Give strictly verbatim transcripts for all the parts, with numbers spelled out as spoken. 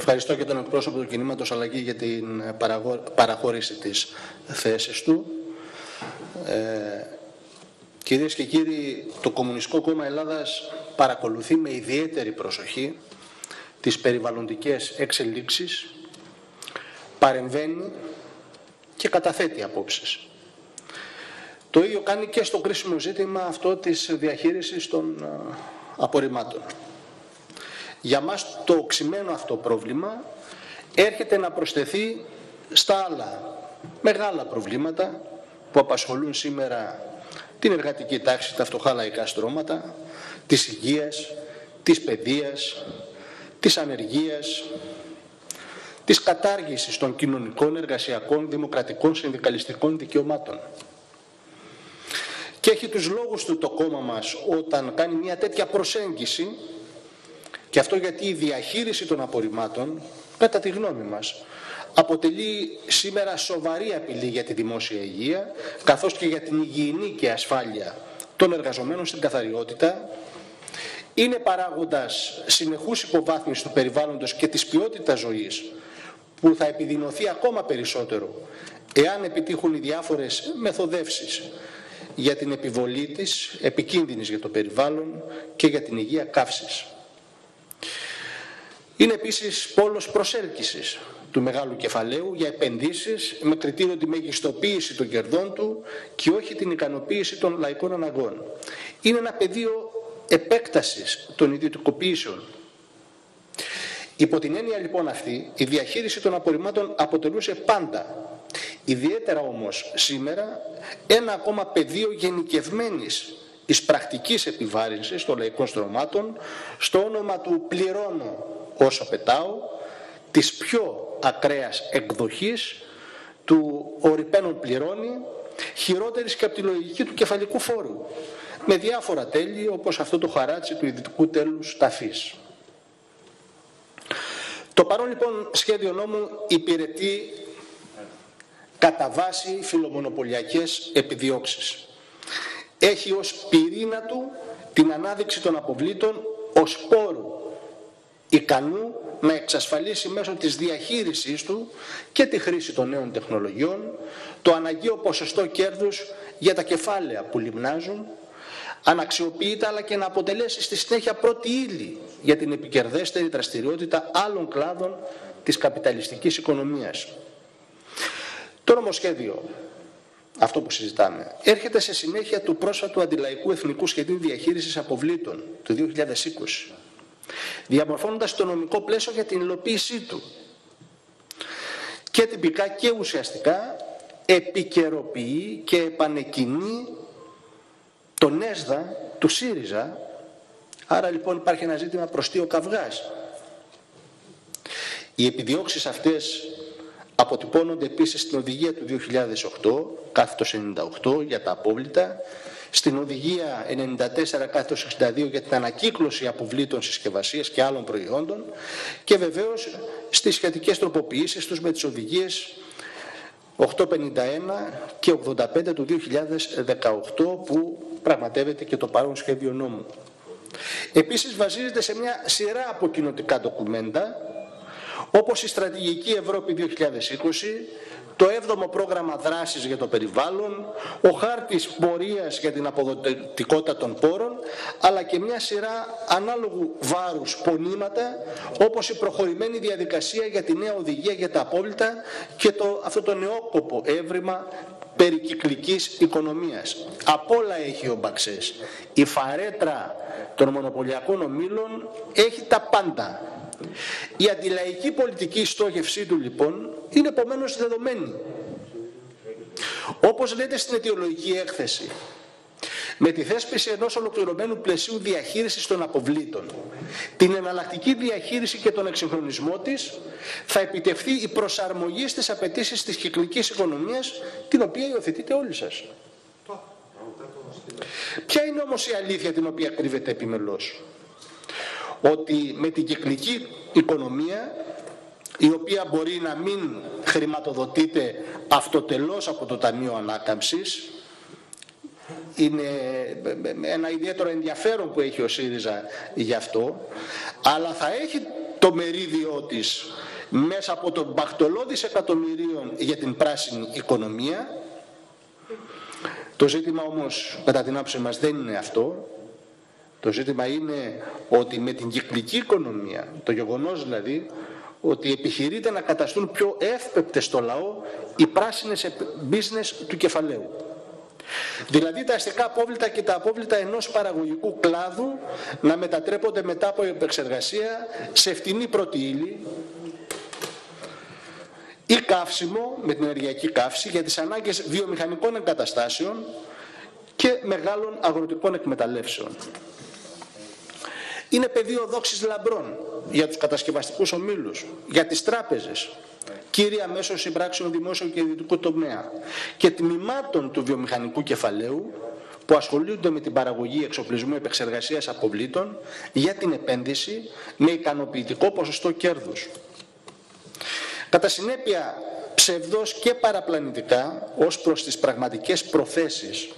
Ευχαριστώ και τον εκπρόσωπο του κινήματος Αλλαγή για την παραχώρηση της θέσης του. Ε, κυρίες και κύριοι, το Κομμουνιστικό Κόμμα Ελλάδας παρακολουθεί με ιδιαίτερη προσοχή τις περιβαλλοντικές εξελίξεις, παρεμβαίνει και καταθέτει απόψεις. Το ίδιο κάνει και στο κρίσιμο ζήτημα αυτό της διαχείρισης των απορριμμάτων. Για μας το οξυμένο αυτό πρόβλημα έρχεται να προσθεθεί στα άλλα μεγάλα προβλήματα που απασχολούν σήμερα την εργατική τάξη, τα φτωχά λαϊκά στρώματα, της υγείας, της παιδείας, της ανεργίας, της κατάργησης των κοινωνικών, εργασιακών, δημοκρατικών, συνδικαλιστικών δικαιωμάτων. Και έχει τους λόγους του το κόμμα μας όταν κάνει μια τέτοια προσέγγιση, και αυτό γιατί η διαχείριση των απορριμμάτων, κατά τη γνώμη μας, αποτελεί σήμερα σοβαρή απειλή για τη δημόσια υγεία, καθώς και για την υγιεινή και ασφάλεια των εργαζομένων στην καθαριότητα, είναι παράγοντας συνεχούς υποβάθμισης του περιβάλλοντος και της ποιότητας ζωής, που θα επιδεινωθεί ακόμα περισσότερο εάν επιτύχουν οι διάφορες μεθοδεύσεις για την επιβολή της, επικίνδυνης για το περιβάλλον και για την υγεία καύσης. Είναι επίσης πόλος προσέλκυσης του μεγάλου κεφαλαίου για επενδύσεις με κριτήριο τη μεγιστοποίηση των κερδών του και όχι την ικανοποίηση των λαϊκών αναγκών. Είναι ένα πεδίο επέκτασης των ιδιωτικοποιήσεων. Υπό την έννοια λοιπόν αυτή, η διαχείριση των απορριμμάτων αποτελούσε πάντα, ιδιαίτερα όμως σήμερα, ένα ακόμα πεδίο γενικευμένης εις πρακτικής επιβάρυνσης των λαϊκών στρωμάτων στο όνομα του «πληρώνω όσο πετάω», της πιο ακραίας εκδοχής του «ο ρηπαίνων πληρώνει», χειρότερης και από τη λογική του κεφαλικού φόρου, με διάφορα τέλη όπως αυτό το χαράτσι του ιδιωτικού τέλους ταφής. Το παρόν λοιπόν σχέδιο νόμου υπηρετεί κατά βάση φιλομονοπολιακές επιδιώξεις. Έχει ως πυρήνα του την ανάδειξη των αποβλήτων ως πόρου ικανού να εξασφαλίσει μέσω της διαχείρισης του και τη χρήση των νέων τεχνολογιών το αναγκαίο ποσοστό κέρδους για τα κεφάλαια που λιμνάζουν, αναξιοποιείται, αλλά και να αποτελέσει στη συνέχεια πρώτη ύλη για την επικερδέστερη δραστηριότητα άλλων κλάδων της καπιταλιστικής οικονομίας. Το νομοσχέδιο, αυτό που συζητάμε, έρχεται σε συνέχεια του πρόσφατου αντιλαϊκού εθνικού σχεδίου διαχείρισης αποβλήτων του δύο χιλιάδες είκοσι, διαμορφώνοντας το νομικό πλαίσιο για την υλοποίησή του και τυπικά και ουσιαστικά επικαιροποιεί και επανεκκινεί τον ΕΣΔΑ του ΣΥΡΙΖΑ. Άρα λοιπόν υπάρχει ένα ζήτημα προστείο καυγάς. Οι επιδιώξεις αυτές αποτυπώνονται επίσης στην οδηγία του δύο χιλιάδες οκτώ κάθετος ενενήντα οκτώ για τα απόβλητα, στην οδηγία ενενήντα τέσσερα κάθετος εξήντα δύο για την ανακύκλωση αποβλήτων συσκευασίας και άλλων προϊόντων και βεβαίως στις σχετικές τροποποιήσεις τους με τις οδηγίες οκτακόσια πενήντα ένα και ογδόντα πέντε του δύο χιλιάδες δεκαοκτώ που πραγματεύεται και το παρόν σχέδιο νόμου. Επίσης βασίζεται σε μια σειρά από κοινοτικά ντοκουμέντα όπως η Στρατηγική Ευρώπη δύο χιλιάδες είκοσι, το έβδομο Πρόγραμμα Δράσης για το Περιβάλλον, ο Χάρτης Πορείας για την Αποδοτικότητα των Πόρων, αλλά και μια σειρά ανάλογου βάρους πονήματα, όπως η προχωρημένη διαδικασία για τη νέα οδηγία για τα απόβλητα και το, αυτό το νεόκοπο έβριμα περικυκλικής οικονομίας. Απ' όλα έχει ο Μπαξές. Η φαρέτρα των μονοπωλιακών ομίλων έχει τα πάντα. Η αντιλαϊκή πολιτική στόχευσή του λοιπόν είναι επομένως δεδομένη. Όπως λέτε στην αιτιολογική έκθεση, με τη θέσπιση ενός ολοκληρωμένου πλαισίου διαχείρισης των αποβλήτων, την εναλλακτική διαχείριση και τον εξυγχρονισμό της, θα επιτευχθεί η προσαρμογή στις απαιτήσεις της κυκλικής οικονομίας, την οποία υιοθετείτε όλοι σας. Ποια είναι όμως η αλήθεια την οποία κρύβεται επιμελώς? Ότι με την κυκλική οικονομία, η οποία μπορεί να μην χρηματοδοτείται αυτοτελώς από το Ταμείο Ανάκαμψης, είναι ένα ιδιαίτερο ενδιαφέρον που έχει ο ΣΥΡΙΖΑ γι' αυτό, αλλά θα έχει το μερίδιό της μέσα από τον μπαχτολό δισεκατομμυρίων για την πράσινη οικονομία. Το ζήτημα όμως, κατά την άποψη μας, δεν είναι αυτό. Το ζήτημα είναι ότι με την κυκλική οικονομία, το γεγονός δηλαδή ότι επιχειρείται να καταστούν πιο εύπεπτες στο λαό οι πράσινες business του κεφαλαίου. Δηλαδή τα αστικά απόβλητα και τα απόβλητα ενός παραγωγικού κλάδου να μετατρέπονται μετά από επεξεργασία σε φτηνή πρώτη ύλη ή καύσιμο με την ενεργειακή καύση για τις ανάγκες βιομηχανικών εγκαταστάσεων και μεγάλων αγροτικών εκμεταλλεύσεων. Είναι πεδίο δόξης λαμπρών για τους κατασκευαστικούς ομίλους, για τις τράπεζες, κύρια μέσω συμπράξεων δημόσιου και ιδιωτικού τομέα και τμήματων του βιομηχανικού κεφαλαίου που ασχολούνται με την παραγωγή εξοπλισμού επεξεργασίας αποβλήτων για την επένδυση με ικανοποιητικό ποσοστό κέρδους. Κατά συνέπεια, ψευδώς και παραπλανητικά ως προς τις πραγματικές προθέσεις,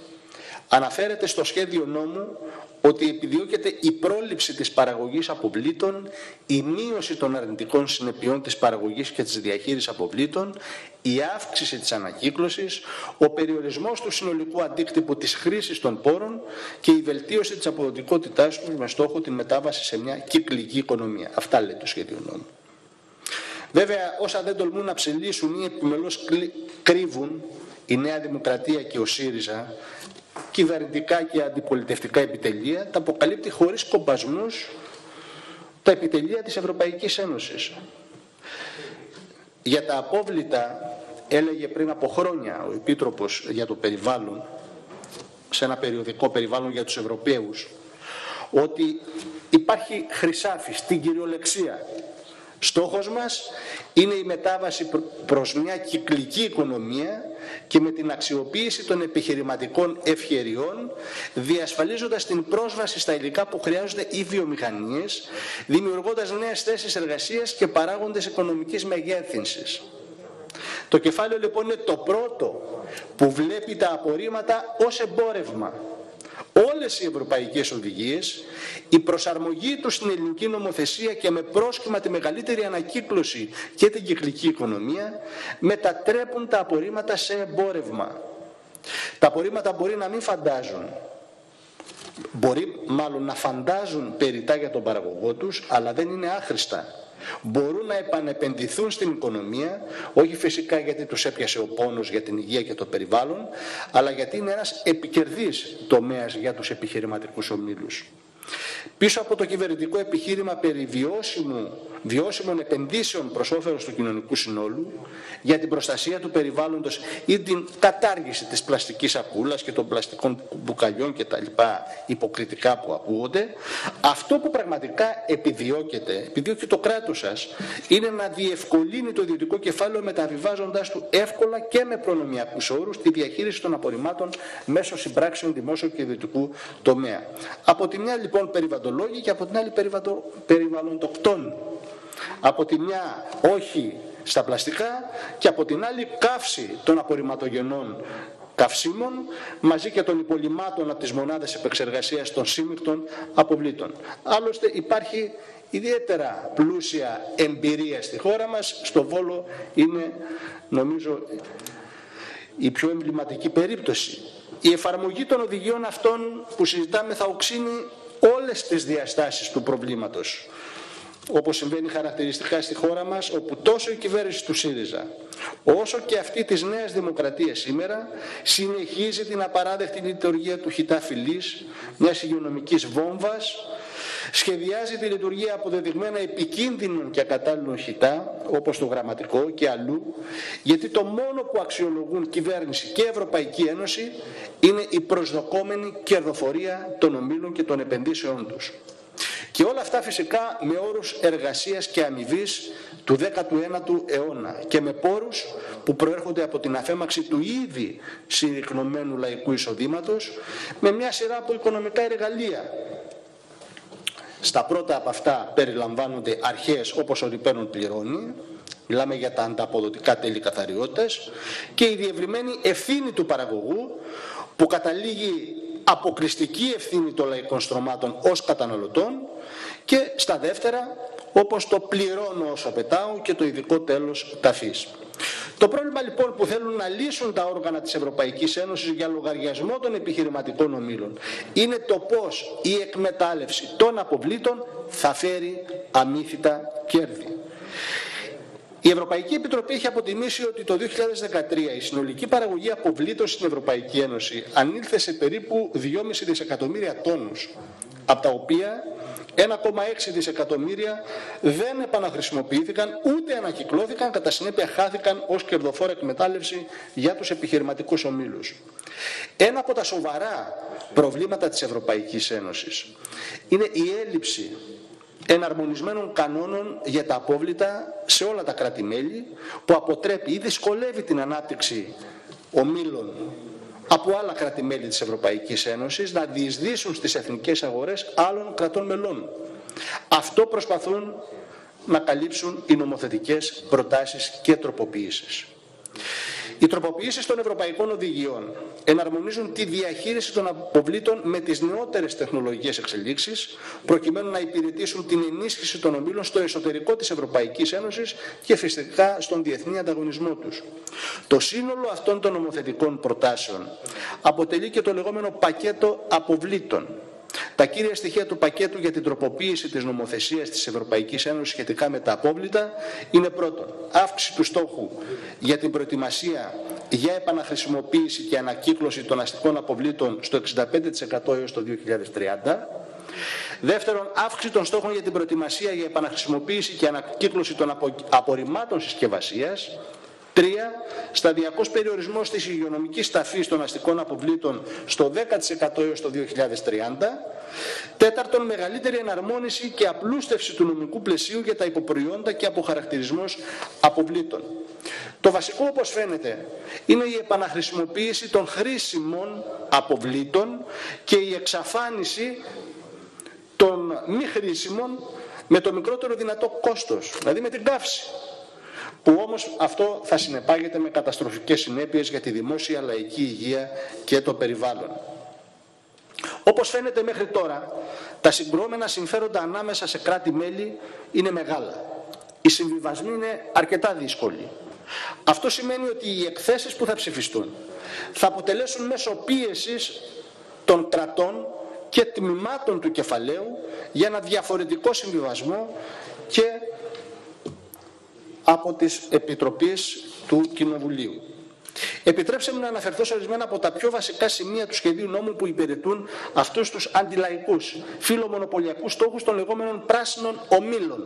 αναφέρεται στο σχέδιο νόμου ότι επιδιώκεται η πρόληψη της παραγωγής αποβλήτων, η μείωση των αρνητικών συνεπειών της παραγωγής και της διαχείρισης αποβλήτων, η αύξηση της ανακύκλωσης, ο περιορισμός του συνολικού αντίκτυπου της χρήσης των πόρων και η βελτίωση της αποδοτικότητάς τους με στόχο την μετάβαση σε μια κυκλική οικονομία. Αυτά λέει το σχέδιο νόμου. Βέβαια, όσα δεν τολμούν να ψηλήσουν ή επιμελώς κρύβουν, η Νέα Δημοκρατία και ο ΣΥΡΙΖΑ, κυβερνητικά και αντιπολιτευτικά επιτελεία, τα αποκαλύπτει χωρίς κομπασμούς τα επιτελεία της Ευρωπαϊκής Ένωσης. Για τα απόβλητα έλεγε πριν από χρόνια ο Επίτροπος για το περιβάλλον, σε ένα περιοδικό περιβάλλον για τους Ευρωπαίους, ότι υπάρχει χρυσάφι στην κυριολεξία. Στόχος μας είναι η μετάβαση προς μια κυκλική οικονομία και με την αξιοποίηση των επιχειρηματικών ευκαιριών, διασφαλίζοντας την πρόσβαση στα υλικά που χρειάζονται οι βιομηχανίες, δημιουργώντας νέες θέσεις εργασίας και παράγοντες οικονομικής μεγέθυνσης. Το κεφάλαιο λοιπόν είναι το πρώτο που βλέπει τα απορρίμματα ως εμπόρευμα. Όλες οι ευρωπαϊκές οδηγίες, η προσαρμογή τους στην ελληνική νομοθεσία και με πρόσχημα τη μεγαλύτερη ανακύκλωση και την κυκλική οικονομία, μετατρέπουν τα απορρίμματα σε εμπόρευμα. Τα απορρίμματα μπορεί να μην φαντάζουν, μπορεί μάλλον να φαντάζουν περιτά για τον παραγωγό τους, αλλά δεν είναι άχρηστα. Μπορούν να επανεπενδυθούν στην οικονομία, όχι φυσικά γιατί τους έπιασε ο πόνος για την υγεία και το περιβάλλον, αλλά γιατί είναι ένας επικερδής τομέας για τους επιχειρηματικούς ομίλους. Πίσω από το κυβερνητικό επιχείρημα περί βιώσιμων επενδύσεων προς όφελος του κοινωνικού συνόλου, για την προστασία του περιβάλλοντος ή την κατάργηση της πλαστικής σακούλας και των πλαστικών μπουκαλιών και τα λοιπά υποκριτικά που ακούγονται, αυτό που πραγματικά επιδιώκεται, επιδιώκει το κράτος σας, είναι να διευκολύνει το ιδιωτικό κεφάλαιο μεταβιβάζοντας του εύκολα και με προνομιακούς όρους τη διαχείριση των απορριμμάτων μέσω συμπράξεων δημόσιου και ιδιωτικού τομέα. Από τη μια λοιπόν περιβαλλοντολόγοι και από την άλλη περιβαλλοντοκτών. Από τη μια όχι στα πλαστικά και από την άλλη καύση των απορριμματογενών καυσίμων μαζί και των υπολοιμμάτων από τις μονάδες επεξεργασίας των σύμμικτων αποβλήτων. Άλλωστε υπάρχει ιδιαίτερα πλούσια εμπειρία στη χώρα μας. Στο Βόλο είναι νομίζω η πιο εμβληματική περίπτωση. Η εφαρμογή των οδηγιών αυτών που συζητάμε θα οξύνει όλες τις διαστάσεις του προβλήματος, όπως συμβαίνει χαρακτηριστικά στη χώρα μας, όπου τόσο η κυβέρνηση του ΣΥΡΙΖΑ, όσο και αυτή της Νέας Δημοκρατίας σήμερα, συνεχίζει την απαράδεκτη λειτουργία του ΧΙΤΑ ΦΙΛΗΣ, μιας υγειονομικής βόμβας, σχεδιάζει τη λειτουργία αποδεδειγμένα επικίνδυνων και ακατάλληλων ΧΙΤΑ, όπως το γραμματικό και αλλού, γιατί το μόνο που αξιολογούν κυβέρνηση και Ευρωπαϊκή Ένωση είναι η προσδοκόμενη κερδοφορία των ομίλων και των επενδύσεών τους. Και όλα αυτά φυσικά με όρους εργασίας και αμοιβής του δέκατου ένατου αιώνα και με πόρους που προέρχονται από την αφέμαξη του ήδη συρρυκνωμένου λαϊκού εισοδήματος με μια σειρά από οικονομικά εργαλεία. Στα πρώτα από αυτά περιλαμβάνονται αρχές όπως ο ρηπαίνων πληρώνει, μιλάμε για τα ανταποδοτικά τέλη καθαριότητας και η διευρυμένη ευθύνη του παραγωγού που καταλήγει αποκλειστική ευθύνη των λαϊκών στρωμάτων ως καταναλωτών και στα δεύτερα όπως το πληρώνω όσα πετάω και το ειδικό τέλος ταφής. Το πρόβλημα λοιπόν που θέλουν να λύσουν τα όργανα της Ευρωπαϊκής Ένωσης για λογαριασμό των επιχειρηματικών ομίλων είναι το πώς η εκμετάλλευση των αποβλήτων θα φέρει αμύθιτα κέρδη. Η Ευρωπαϊκή Επιτροπή έχει αποτιμήσει ότι το δύο χιλιάδες δεκατρία η συνολική παραγωγή αποβλήτων στην Ευρωπαϊκή Ένωση ανήλθε σε περίπου δυόμισι δισεκατομμύρια τόνους, από τα οποία ένα κόμμα έξι δισεκατομμύρια δεν επαναχρησιμοποιήθηκαν ούτε ανακυκλώθηκαν, κατά συνέπεια χάθηκαν ως κερδοφόρα εκμετάλλευση για τους επιχειρηματικούς ομίλους. Ένα από τα σοβαρά προβλήματα της Ευρωπαϊκής Ένωσης είναι η έλλειψη εναρμονισμένων κανόνων για τα απόβλητα σε όλα τα κράτη-μέλη, που αποτρέπει ή δυσκολεύει την ανάπτυξη ομίλων από άλλα κράτη-μέλη της Ευρωπαϊκής Ένωσης να διεισδύσουν στις εθνικές αγορές άλλων κρατών μελών. Αυτό προσπαθούν να καλύψουν οι νομοθετικές προτάσεις και τροποποιήσεις. Οι τροποποιήσεις των ευρωπαϊκών οδηγιών εναρμονίζουν τη διαχείριση των αποβλήτων με τις νεότερες τεχνολογικές εξελίξεις, προκειμένου να υπηρετήσουν την ενίσχυση των ομίλων στο εσωτερικό της Ευρωπαϊκής Ένωσης και φυσικά στον διεθνή ανταγωνισμό τους. Το σύνολο αυτών των νομοθετικών προτάσεων αποτελεί και το λεγόμενο πακέτο αποβλήτων. Τα κύρια στοιχεία του πακέτου για την τροποποίηση της νομοθεσίας της Ευρωπαϊκής Ένωσης σχετικά με τα απόβλητα είναι: πρώτον, αύξηση του στόχου για την προετοιμασία για επαναχρησιμοποίηση και ανακύκλωση των αστικών αποβλήτων στο εξήντα πέντε τοις εκατό έως το δύο χιλιάδες τριάντα. Δεύτερον, αύξηση των στόχων για την προετοιμασία για επαναχρησιμοποίηση και ανακύκλωση των απορριμμάτων συσκευασίας. Τρία, σταδιακός περιορισμός της υγειονομικής ταφής των αστικών αποβλήτων στο δέκα τοις εκατό έως το δύο χιλιάδες τριάντα. Τέταρτον, μεγαλύτερη εναρμόνιση και απλούστευση του νομικού πλαισίου για τα υποπροϊόντα και αποχαρακτηρισμός αποβλήτων. Το βασικό, όπως φαίνεται, είναι η επαναχρησιμοποίηση των χρήσιμων αποβλήτων και η εξαφάνιση των μη χρήσιμων με το μικρότερο δυνατό κόστος, δηλαδή με την καύση, που όμως αυτό θα συνεπάγεται με καταστροφικές συνέπειες για τη δημόσια λαϊκή υγεία και το περιβάλλον. Όπως φαίνεται μέχρι τώρα, τα συγκρόμενα συμφέροντα ανάμεσα σε κράτη-μέλη είναι μεγάλα. Οι συμβιβασμοί είναι αρκετά δύσκολοι. Αυτό σημαίνει ότι οι εκθέσεις που θα ψηφιστούν θα αποτελέσουν μέσω πίεσης των κρατών και τμήματων του κεφαλαίου για ένα διαφορετικό συμβιβασμό και από τις Επιτροπές του Κοινοβουλίου. Επιτρέψτε μου να αναφερθώ σε ορισμένα από τα πιο βασικά σημεία του σχεδίου νόμου που υπηρετούν αυτούς τους αντιλαϊκούς, φιλομονοπολιακούς στόχους των λεγόμενων πράσινων ομίλων.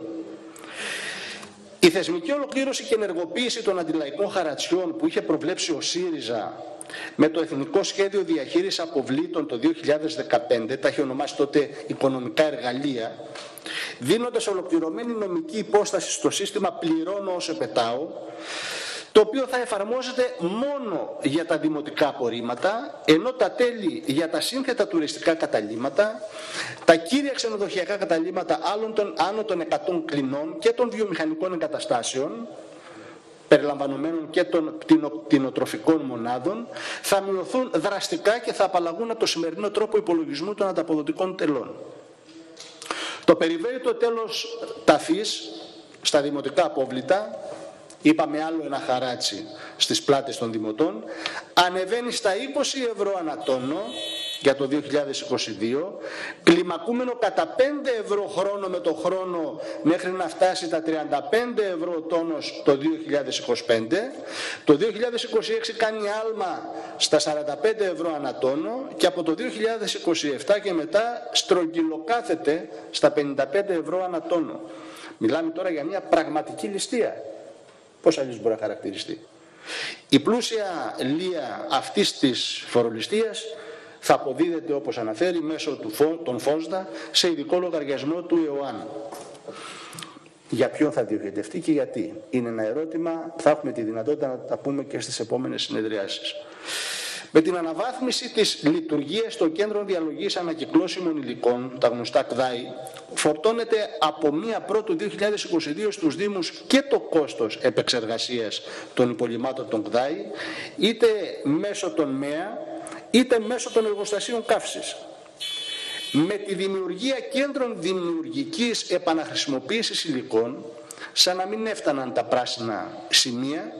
Η θεσμική ολοκλήρωση και ενεργοποίηση των αντιλαϊκών χαρατσιών που είχε προβλέψει ο ΣΥΡΙΖΑ με το Εθνικό Σχέδιο Διαχείρισης Αποβλήτων το δύο χιλιάδες δεκαπέντε, τα είχε ονομάσει τότε οικονομικά εργαλεία, δίνοντας ολοκληρωμένη νομική υπόσταση στο σύστημα πληρώνω όσο πετάω, το οποίο θα εφαρμόζεται μόνο για τα δημοτικά απορρίμματα, ενώ τα τέλη για τα σύνθετα τουριστικά καταλήμματα, τα κύρια ξενοδοχειακά καταλήμματα άλλων των άνω των εκατό κλινών και των βιομηχανικών εγκαταστάσεων, περιλαμβανομένων και των κτηνοτροφικών μονάδων, θα μειωθούν δραστικά και θα απαλλαγούν από το σημερινό τρόπο υπολογισμού των ανταποδοτικών τελών. Το περιβόητο τέλος ταφής στα δημοτικά απόβλητα, είπαμε άλλο ένα χαράτσι στις πλάτες των δημοτών, ανεβαίνει στα είκοσι ευρώ ανά τόνο για το δύο χιλιάδες είκοσι δύο, κλιμακούμενο κατά πέντε ευρώ χρόνο με το χρόνο μέχρι να φτάσει τα τριάντα πέντε ευρώ τόνος το δύο χιλιάδες είκοσι πέντε. Το δύο χιλιάδες είκοσι έξι κάνει άλμα στα σαράντα πέντε ευρώ ανά τόνο και από το δύο χιλιάδες είκοσι επτά και μετά στρογγυλοκάθεται στα πενήντα πέντε ευρώ ανά τόνο. Μιλάμε τώρα για μια πραγματική ληστεία. Πώς αλλιώς μπορεί να χαρακτηριστεί? Η πλούσια λία αυτής της φοροληστείας θα αποδίδεται, όπως αναφέρει, μέσω των ΦΟΣΔΑ σε ειδικό λογαριασμό του ΕΟΑΝΑ. Για ποιον θα διοχετευτεί και γιατί? Είναι ένα ερώτημα που θα έχουμε τη δυνατότητα να τα πούμε και στις επόμενες συνεδριάσεις. Με την αναβάθμιση της λειτουργίας των κέντρων διαλογής ανακυκλώσιμων υλικών, τα γνωστά ΚΔΑΙ, φορτώνεται από πρώτη Πρώτου δύο χιλιάδες είκοσι δύο στους Δήμους και το κόστος επεξεργασίας των υπολειμμάτων των ΚΔΑΙ, είτε μέσω των ΜΕΑ, είτε μέσω των εργοστασίων καύσης. με τη δημιουργία κέντρων δημιουργικής επαναχρησιμοποίησης υλικών, σαν να μην έφταναν τα πράσινα σημεία,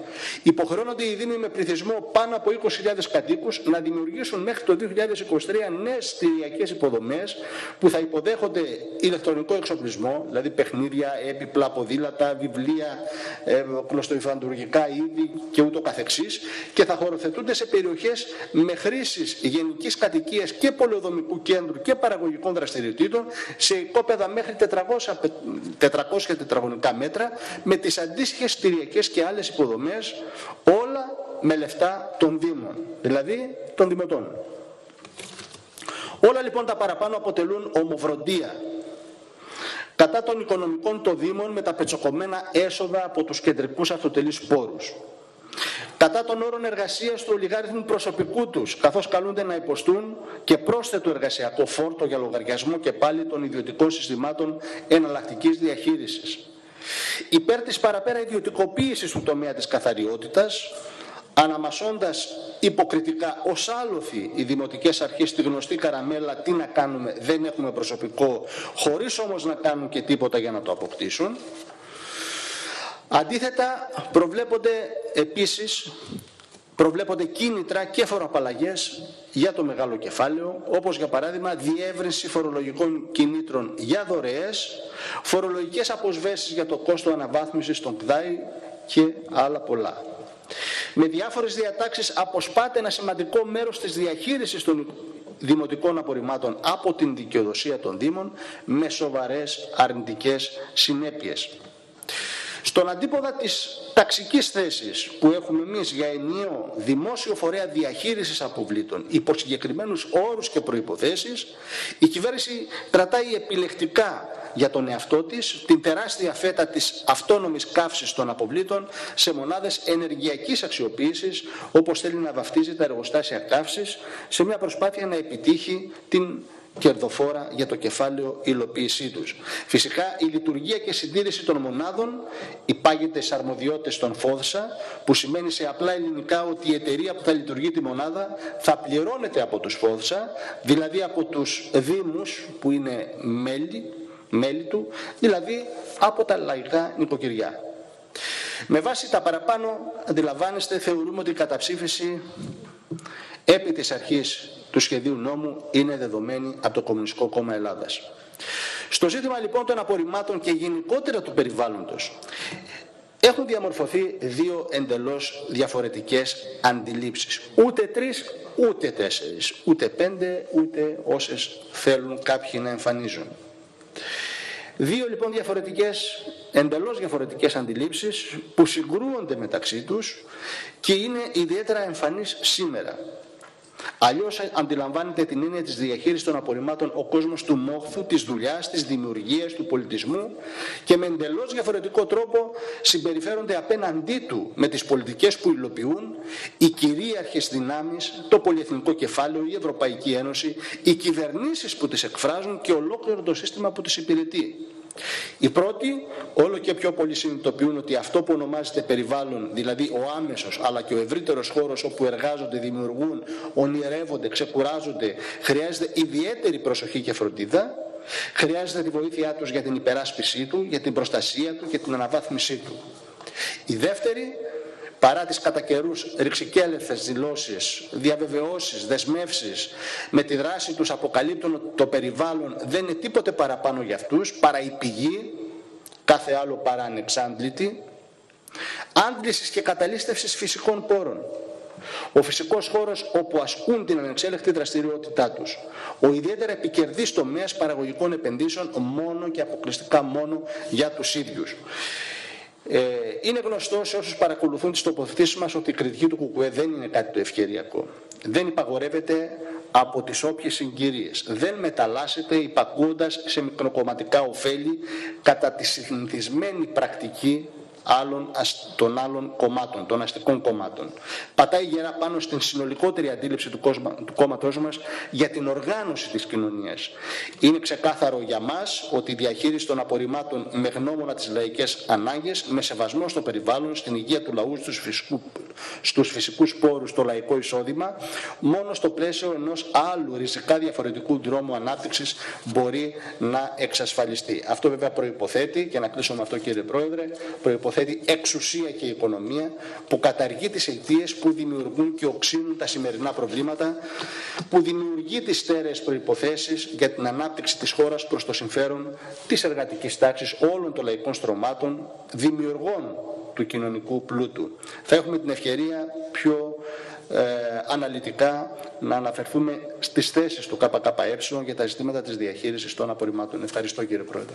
υποχρεώνονται οι δήμοι με πληθυσμό πάνω από είκοσι χιλιάδες κατοίκους να δημιουργήσουν μέχρι το δύο χιλιάδες είκοσι τρία νέες στηριακές υποδομές που θα υποδέχονται ηλεκτρονικό εξοπλισμό, δηλαδή παιχνίδια, έπιπλα, ποδήλατα, βιβλία, κλωστοϊφαντουργικά είδη και ούτω καθεξής, και θα χωροθετούνται σε περιοχές με χρήσεις γενικής κατοικίας και πολεοδομικού κέντρου και παραγωγικών δραστηριοτήτων σε οικόπεδα μέχρι τετρακόσια τετραγωνικά μέτρα, με τις αντίστοιχες στηριακές και άλλες υποδομές, όλα με λεφτά των δήμων, δηλαδή των δημοτών. Όλα λοιπόν τα παραπάνω αποτελούν ομοφροντία κατά των οικονομικών των δήμων με τα πετσοκομμένα έσοδα από τους κεντρικούς αυτοτελείς πόρους, κατά των όρων εργασίας του ολιγάριθμου προσωπικού τους, καθώς καλούνται να υποστούν και πρόσθετο εργασιακό φόρτο για λογαριασμό και πάλι των ιδιωτικών συστημάτων εναλλακτικής διαχείρισης. Υπέρ της παραπέρα ιδιωτικοποίησης του τομέα της καθαριότητας, αναμασώντας υποκριτικά ως άλοθη οι δημοτικές αρχές τη γνωστή καραμέλα «τι να κάνουμε, δεν έχουμε προσωπικό», χωρίς όμως να κάνουν και τίποτα για να το αποκτήσουν. Αντίθετα, προβλέπονται επίσης προβλέπονται κίνητρα και φοροαπαλλαγές για το μεγάλο κεφάλαιο, όπως για παράδειγμα διεύρυνση φορολογικών κινήτρων για δωρεές, φορολογικές αποσβέσεις για το κόστος αναβάθμισης των ΚΔΑΙ και άλλα πολλά. Με διάφορες διατάξεις αποσπάται ένα σημαντικό μέρος της διαχείρισης των δημοτικών απορριμμάτων από την δικαιοδοσία των Δήμων, με σοβαρές αρνητικές συνέπειες. Στον αντίποδα της ταξικής θέσης που έχουμε εμείς για ενιαίο δημόσιο φορέα διαχείρισης αποβλήτων υπό συγκεκριμένους όρους και προϋποθέσεις, η κυβέρνηση κρατάει επιλεκτικά για τον εαυτό της την τεράστια φέτα της αυτόνομης καύσης των αποβλήτων σε μονάδες ενεργειακής αξιοποίησης, όπως θέλει να βαφτίζει τα εργοστάσια καύσης, σε μια προσπάθεια να επιτύχει την κερδοφόρα για το κεφάλαιο υλοποίησή τους. Φυσικά η λειτουργία και συντήρηση των μονάδων υπάγεται στις αρμοδιότητες των ΦΟΣΔΑ, που σημαίνει σε απλά ελληνικά ότι η εταιρεία που θα λειτουργεί τη μονάδα θα πληρώνεται από τους ΦΟΣΔΑ, δηλαδή από τους δήμους που είναι μέλη, μέλη του, δηλαδή από τα λαϊκά νοικοκυριά. Με βάση τα παραπάνω, αντιλαμβάνεστε, θεωρούμε ότι η καταψήφιση επί της αρχής του σχεδίου νόμου είναι δεδομένη από το Κομμουνιστικό Κόμμα Ελλάδας. Στο ζήτημα λοιπόν των απορριμμάτων και γενικότερα του περιβάλλοντος έχουν διαμορφωθεί δύο εντελώς διαφορετικές αντιλήψεις. Ούτε τρεις, ούτε τέσσερις, ούτε πέντε, ούτε όσες θέλουν κάποιοι να εμφανίζουν. Δύο λοιπόν διαφορετικές, εντελώς διαφορετικές αντιλήψεις που συγκρούονται μεταξύ τους και είναι ιδιαίτερα εμφανείς σήμερα. Αλλιώς αντιλαμβάνεται την έννοια της διαχείρισης των απορριμμάτων ο κόσμος του μόχθου, της δουλειάς, της δημιουργίας, του πολιτισμού, και με εντελώς διαφορετικό τρόπο συμπεριφέρονται απέναντί του με τις πολιτικές που υλοποιούν οι κυρίαρχες δυνάμεις, το πολυεθνικό κεφάλαιο, η Ευρωπαϊκή Ένωση, οι κυβερνήσεις που τις εκφράζουν και ολόκληρο το σύστημα που τις υπηρετεί. Οι πρώτοι όλο και πιο πολύ συνειδητοποιούν ότι αυτό που ονομάζεται περιβάλλον, δηλαδή ο άμεσος αλλά και ο ευρύτερος χώρος όπου εργάζονται, δημιουργούν, ονειρεύονται, ξεκουράζονται, χρειάζεται ιδιαίτερη προσοχή και φροντίδα, χρειάζεται τη βοήθειά τους για την υπεράσπιση του, για την προστασία του και την αναβάθμισή του. Οι δεύτεροι, παρά τις κατά καιρούς ρηξικέλευθες δηλώσεις, διαβεβαιώσεις, δεσμεύσεις, με τη δράση τους αποκαλύπτουν ότι το περιβάλλον δεν είναι τίποτε παραπάνω για αυτούς παρά η πηγή, κάθε άλλο παρά ανεξάντλητη, άντλησης και καταλήστευσης φυσικών πόρων. Ο φυσικός χώρος όπου ασκούν την ανεξέλεκτη δραστηριότητά τους. Ο ιδιαίτερα επικερδής τομέας παραγωγικών επενδύσεων μόνο και αποκλειστικά μόνο για τους ίδιους. Είναι γνωστό σε όσους παρακολουθούν τις τοποθετήσεις μας ότι η κριτική του ΚΚΕ δεν είναι κάτι το ευκαιριακό. Δεν υπαγορεύεται από τις όποιες συγκυρίες. Δεν μεταλλάσσεται υπακούοντας σε μικροκομματικά ωφέλη κατά τη συνηθισμένη πρακτική άλλων, των άλλων κομμάτων, των αστικών κομμάτων. Πατάει γερά πάνω στην συνολικότερη αντίληψη του, κόσμα, του κόμματός μας για την οργάνωση της κοινωνίας. Είναι ξεκάθαρο για μας ότι η διαχείριση των απορριμμάτων με γνώμονα τις λαϊκές ανάγκες, με σεβασμό στο περιβάλλον, στην υγεία του λαού, στους φυσικού στους φυσικούς πόρους το λαϊκό εισόδημα, μόνο στο πλαίσιο ενός άλλου ριζικά διαφορετικού δρόμου ανάπτυξης μπορεί να εξασφαλιστεί. Αυτό βέβαια προϋποθέτει, και να κλείσω με αυτό κύριε Πρόεδρε, προϋποθέτει εξουσία και οικονομία που καταργεί τις αιτίες που δημιουργούν και οξύνουν τα σημερινά προβλήματα, που δημιουργεί τις στέρεες προϋποθέσεις για την ανάπτυξη της χώρας προς το συμφέρον της εργατικής τάξης όλων των λαϊκών στρωμάτων, δημιουργών του κοινωνικού πλούτου. Θα έχουμε την ευκαιρία πιο ε, αναλυτικά να αναφερθούμε στις θέσεις του ΚΚΕ για τα ζητήματα της διαχείρισης των απορριμμάτων. Ευχαριστώ κύριε Πρόεδρε.